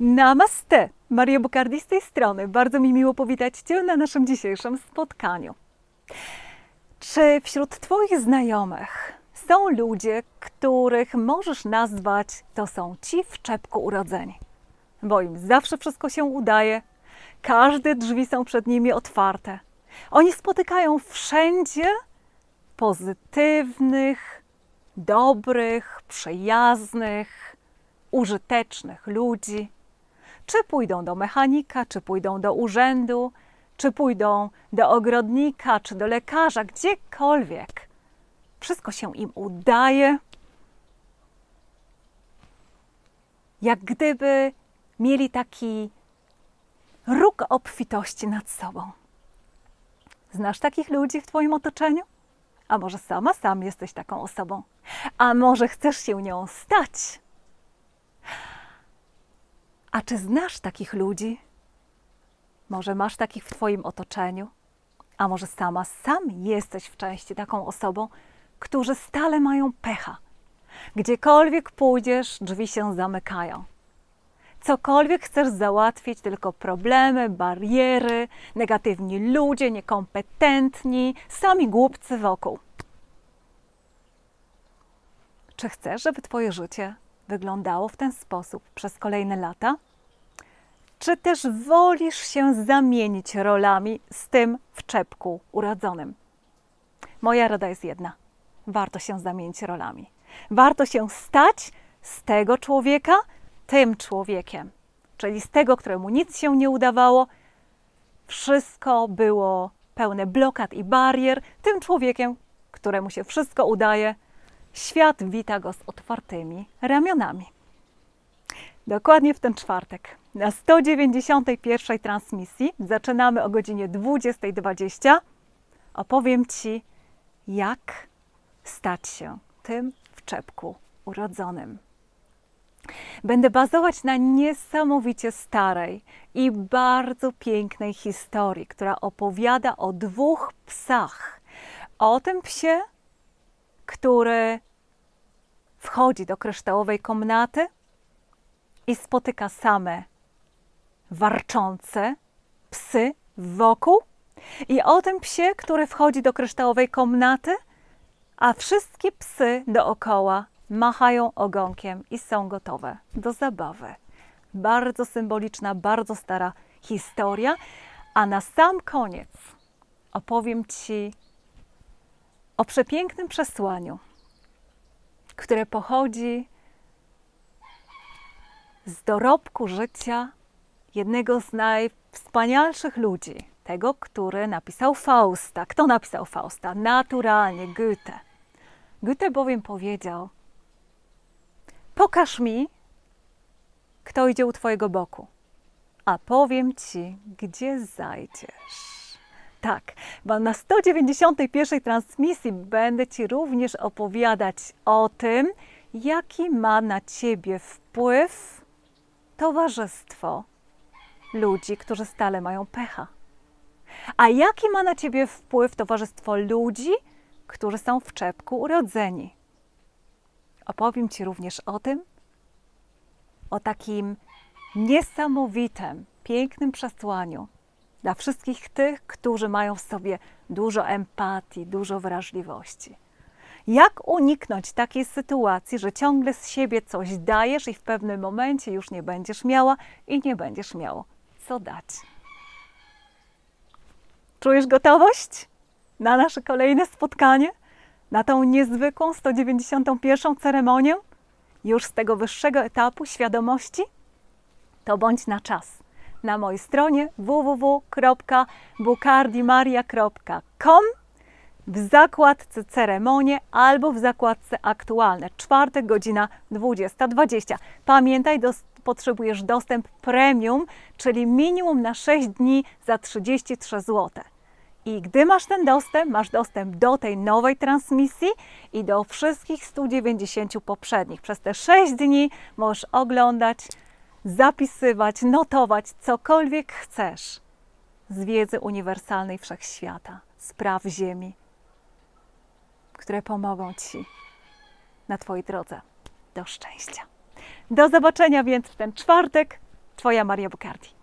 Namaste! Maria Bucardi z tej strony. Bardzo mi miło powitać Cię na naszym dzisiejszym spotkaniu. Czy wśród Twoich znajomych są ludzie, których możesz nazwać, to są ci w czepku urodzeni? Bo im zawsze wszystko się udaje, każde drzwi są przed nimi otwarte. Oni spotykają wszędzie pozytywnych, dobrych, przyjaznych, użytecznych ludzi. Czy pójdą do mechanika, czy pójdą do urzędu, czy pójdą do ogrodnika, czy do lekarza, gdziekolwiek. Wszystko się im udaje. Jak gdyby mieli taki róg obfitości nad sobą. Znasz takich ludzi w Twoim otoczeniu? A może sam jesteś taką osobą? A może chcesz się nią stać? A czy znasz takich ludzi? Może masz takich w Twoim otoczeniu? A może sam jesteś w części taką osobą, którzy stale mają pecha. Gdziekolwiek pójdziesz, drzwi się zamykają. Cokolwiek chcesz załatwić, tylko problemy, bariery, negatywni ludzie, niekompetentni, sami głupcy wokół. Czy chcesz, żeby Twoje życie wyglądało w ten sposób przez kolejne lata? Czy też wolisz się zamienić rolami z tym w czepku urodzonym? Moja rada jest jedna. Warto się zamienić rolami. Warto się stać z tego człowieka tym człowiekiem. Czyli z tego, któremu nic się nie udawało, wszystko było pełne blokad i barier, tym człowiekiem, któremu się wszystko udaje. Świat wita go z otwartymi ramionami. Dokładnie w ten czwartek, na 191. transmisji, zaczynamy o godzinie 20:20. Opowiem Ci, jak stać się tym w czepku urodzonym. Będę bazować na niesamowicie starej i bardzo pięknej historii, która opowiada o dwóch psach. O tym psie, który wchodzi do kryształowej komnaty i spotyka same warczące psy wokół, i o tym psie, który wchodzi do kryształowej komnaty, a wszystkie psy dookoła machają ogonkiem i są gotowe do zabawy. Bardzo symboliczna, bardzo stara historia. A na sam koniec opowiem Ci o przepięknym przesłaniu, które pochodzi z dorobku życia jednego z najwspanialszych ludzi, tego, który napisał Fausta. Kto napisał Fausta? Naturalnie Goethe. Goethe bowiem powiedział: pokaż mi, kto idzie u Twojego boku, a powiem Ci, gdzie zajdziesz. Tak, bo na 191. transmisji będę Ci również opowiadać o tym, jaki ma na Ciebie wpływ towarzystwo ludzi, którzy stale mają pecha. A jaki ma na Ciebie wpływ towarzystwo ludzi, którzy są w czepku urodzeni? Opowiem Ci również o tym, o takim niesamowitym, pięknym przesłaniu dla wszystkich tych, którzy mają w sobie dużo empatii, dużo wrażliwości. Jak uniknąć takiej sytuacji, że ciągle z siebie coś dajesz i w pewnym momencie już nie będziesz miała i nie będziesz miało co dać? Czujesz gotowość na nasze kolejne spotkanie? Na tą niezwykłą 191. ceremonię? Już z tego wyższego etapu świadomości? To bądź na czas. Na mojej stronie www.bucardimaria.com, w zakładce ceremonie albo w zakładce aktualne. Czwartek, godzina 20:20. Pamiętaj, potrzebujesz dostęp premium, czyli minimum na 6 dni za 33 zł. I gdy masz ten dostęp, masz dostęp do tej nowej transmisji i do wszystkich 190 poprzednich. Przez te 6 dni możesz oglądać, zapisywać, notować cokolwiek chcesz z wiedzy uniwersalnej wszechświata, z praw Ziemi, które pomogą Ci na Twojej drodze do szczęścia. Do zobaczenia więc w ten czwartek. Twoja Maria Bucardi.